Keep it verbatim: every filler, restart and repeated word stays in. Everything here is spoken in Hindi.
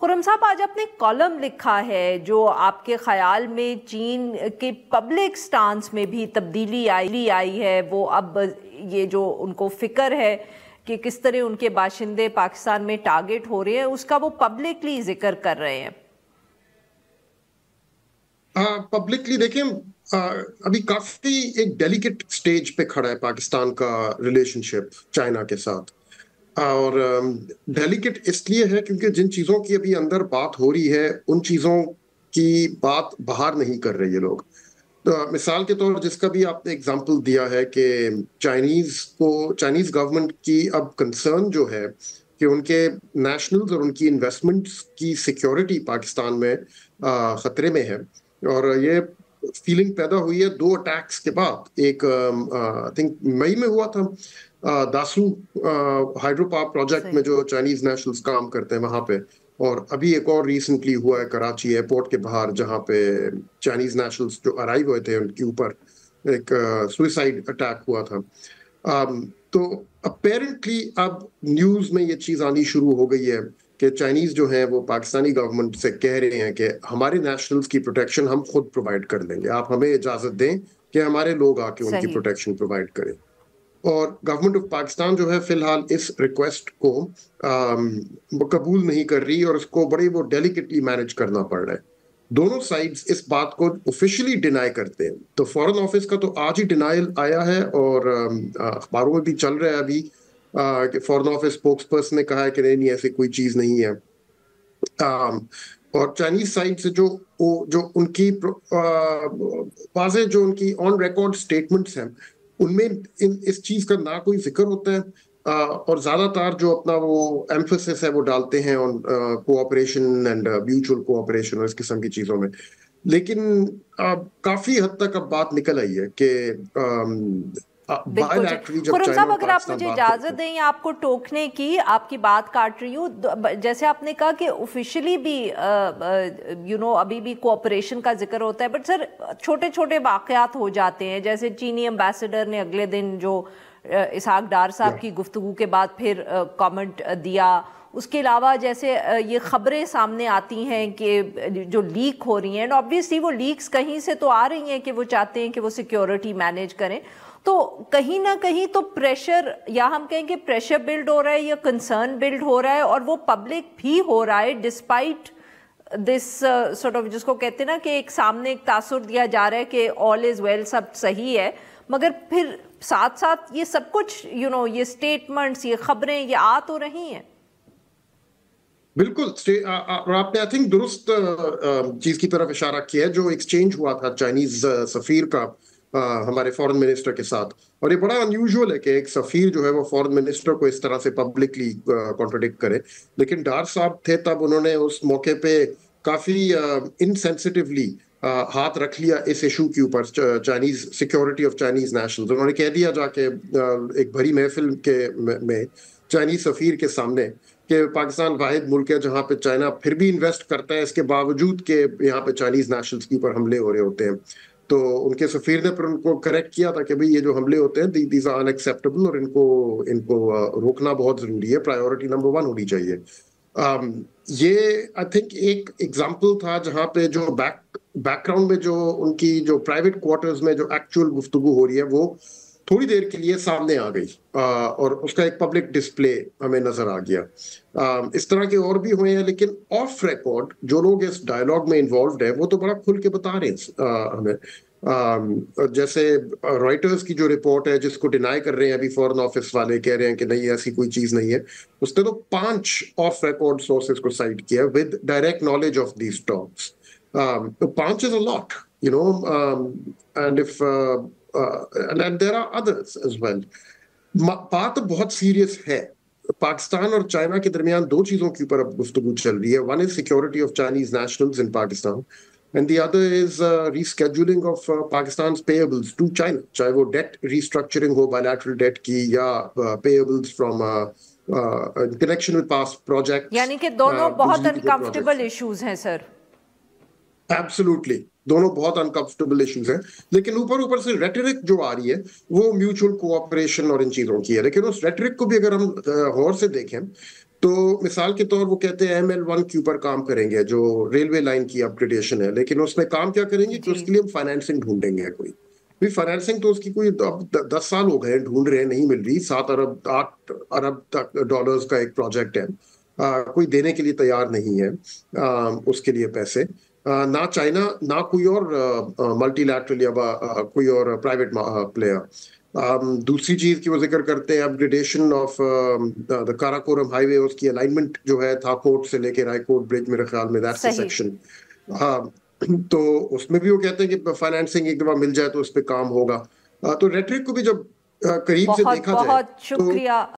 खुर्रम साहब, आज आपने कॉलम लिखा है जो आपके ख्याल में चीन के पब्लिक स्टांस में भी तब्दीली आई आई है, वो अब ये जो उनको फिक्र है कि किस तरह उनके बाशिंदे पाकिस्तान में टारगेट हो रहे हैं, उसका वो पब्लिकली जिक्र कर रहे हैं। पब्लिकली देखिए, अभी काफी एक डेलिकेट स्टेज पे खड़ा है पाकिस्तान का रिलेशनशिप चाइना के साथ, और डेलिकेट इसलिए है क्योंकि जिन चीज़ों की अभी अंदर बात हो रही है उन चीज़ों की बात बाहर नहीं कर रहे ये लोग। तो मिसाल के तौर जिसका भी आपने एग्जांपल दिया है कि चाइनीज़ को चाइनीज़ गवर्नमेंट की अब कंसर्न जो है कि उनके नेशनल्स और उनकी इन्वेस्टमेंट्स की सिक्योरिटी पाकिस्तान में ख़तरे में है, और ये फीलिंग पैदा हुई है दो अटैक्स के बाद। एक आई थिंक मई में हुआ था दासू हाइड्रोपावर प्रोजेक्ट में जो चाइनीज नेशनल्स काम करते हैं वहाँ पे, और अभी एक और रिसेंटली हुआ है कराची एयरपोर्ट के बाहर जहाँ पे चाइनीज नेशनल्स जो अराइव हुए थे उनके ऊपर एक सुसाइड uh, अटैक हुआ था। um, तो अपेरेंटली अब न्यूज़ में ये चीज़ आनी शुरू हो गई है कि चाइनीज़ जो हैं वो पाकिस्तानी गवर्नमेंट से कह रहे हैं कि हमारे नेशनल्स की प्रोटेक्शन हम खुद प्रोवाइड कर लेंगे, आप हमें इजाज़त दें कि हमारे लोग आके उनकी प्रोटेक्शन प्रोवाइड करें। और गवर्नमेंट ऑफ पाकिस्तान जो है फिलहाल इस रिक्वेस्ट को कबूल नहीं कर रही, और इसको बड़े वो डेलिकेटली मैनेज करना पड़ रहा है। दोनों साइड्स इस बात को ऑफिशियली डिनाई करते हैं। तो फॉरेन ऑफिस का तो आज ही डिनाइल आया है, और अखबारों में भी चल रहा है अभी कि फॉरेन ऑफिस स्पोक्सपर्सन ने कहा है कि नहीं नहीं ऐसी कोई चीज़ नहीं है। आ, और चाइनीज साइड से जो जो उनकी वाजे जो उनकी ऑन रिकॉर्ड स्टेटमेंट्स हैं उनमें इन इस चीज़ का ना कोई जिक्र होता है, आ, और ज़्यादातर जो अपना वो एम्फसिस है वो डालते हैं on cooperation and mutual cooperation और इस किस्म की चीज़ों में। लेकिन अब काफ़ी हद तक अब बात निकल आई है कि खुर्रम साहब, अगर आप मुझे इजाजत दें आपको टोकने की, आपकी बात काट रही हूँ। जैसे आपने कहा कि ऑफिशियली भी यू नो अभी भी कोऑपरेशन का जिक्र होता है, बट सर छोटे छोटे वाकयात हो जाते हैं, जैसे चीनी एम्बेसडर ने अगले दिन जो इसहाक डार साहब की गुफ्तगू के बाद फिर कमेंट दिया। उसके अलावा जैसे ये खबरें सामने आती हैं कि जो लीक हो रही हैं, एंड ऑब्वियसली वो लीक्स कहीं से तो आ रही हैं कि वो चाहते हैं कि वो सिक्योरिटी मैनेज करें, तो कहीं ना कहीं तो प्रेशर, या हम कहें कि प्रेशर बिल्ड हो रहा है या कंसर्न बिल्ड हो रहा है, और वो पब्लिक भी हो रहा है डिस्पाइट दिस सॉर्ट ऑफ, जिसको कहते हैं ना कि एक सामने एक तासुर दिया जा रहा है कि ऑल इज़ वेल, सब सही है, मगर फिर साथ साथ ये सब कुछ यू you नो know, ये स्टेटमेंट्स, ये खबरें ये आ तो रही हैं। बिल्कुल, और आपने आई थिंक दुरुस्त चीज़ की तरफ इशारा किया है जो एक्सचेंज हुआ था चाइनीज़ सफ़ीर का आ, हमारे फॉरेन मिनिस्टर के साथ, और ये बड़ा अनयूजुअल है कि एक सफ़ीर जो है वो फॉरेन मिनिस्टर को इस तरह से पब्लिकली कॉन्ट्रडिक्ट करे। लेकिन डार साहब थे तब, उन्होंने उस मौके पे काफ़ी इनसेंसिटिवली हाथ रख लिया इस इशू के ऊपर, Chinese security of Chinese nationals. उन्होंने कह दिया जाके एक भरी महफिल के में चाइनीज़ सफ़ीर के सामने कि पाकिस्तान वाहिद मुल्क है जहाँ पे चाइना फिर भी इन्वेस्ट करता है इसके बावजूद के यहाँ पे चाइनीज़ नेशनल्स के ऊपर हमले हो रहे होते हैं। तो उनके सफ़ीर ने पर उनको करेक्ट किया था कि भाई ये जो हमले होते हैं दीज आर अनएक्सेप्टेबल, और इनको इनको रोकना बहुत ज़रूरी है, प्रायोरिटी नंबर वन होनी चाहिए। um, ये आई थिंक एक एग्जांपल था जहाँ पे जो बैक बैकग्राउंड में जो उनकी जो प्राइवेट क्वार्टर्स में जो एक्चुअल गुफ्तगू हो रही है वो थोड़ी देर के लिए सामने आ गई, आ, और उसका एक पब्लिक डिस्प्ले हमें नजर आ गया। आ, इस तरह के और भी हुए हैं, लेकिन ऑफ रिकॉर्ड जो लोग इस डायलॉग में इन्वॉल्व है वो तो बड़ा खुल के बता रहे हैं आ, हमें आ, जैसे रॉयटर्स की जो रिपोर्ट है जिसको डिनाई कर रहे हैं अभी फॉरेन ऑफिस वाले, कह रहे हैं कि नहीं ऐसी कोई चीज़ नहीं है। उसने तो पांच ऑफ रिकॉर्ड सोर्सेज को साइट किया with direct knowledge of these talks. पांच is a lot you know, and if Uh, and, and there are others as well. बात बहुत सीरियस है। पाकिस्तान और चाइना के दरमियान दो चीज़ों के ऊपर अब गुफ्तगू चल रही है। One is security of Chinese nationals in Pakistan, and the other is rescheduling of Pakistan's payables to China, चाहे वो डेट रीस्ट्रक्चरिंग हो बायलैटरल डेट की या payables from connection with past project. यानी कि दोनों बहुत अनकंफर्टेबल इश्यूज हैं सर। एब्सोल्युटली, दोनों बहुत अनकंफर्टेबल इश्यूज हैं, लेकिन ऊपर ऊपर से रेटरिक जो आ रही है वो म्यूचुअल कोऑपरेशन और इन चीज़ों की है। लेकिन उस रेटरिक को भी अगर हम गौर से देखें तो मिसाल के तौर वो कहते हैं एम एल वन के ऊपर काम करेंगे जो रेलवे लाइन की अपग्रेडेशन है, लेकिन उसमें काम क्या करेंगे कि उसके लिए हम फाइनेंसिंग ढूंढेंगे। कोई भी फाइनेंसिंग तो उसकी कोई अब दस साल हो गए ढूंढ रहे हैं, नहीं मिल रही। सात अरब आठ अरब तक डॉलर्स का एक प्रोजेक्ट है, आ, कोई देने के लिए तैयार नहीं है आ, उसके लिए पैसे, आ, ना चाइना ना कोई और मल्टीलैटरल या कोई और प्राइवेट प्लेयर। Um, दूसरी चीज की वो जिक्र करते हैं upgradation of the Karakoram highway, उसकी अलाइनमेंट जो है थाकोट से लेके रायकोट ब्रिज मेरे ख्याल में दैट्स द सेक्शन। हाँ, तो उसमें भी वो कहते हैं कि फाइनेंसिंग एक दफा मिल जाए तो उस पर काम होगा। uh, तो रेटरिक को भी जब uh, करीब बहुत, से देखा बहुत जाए, शुक्रिया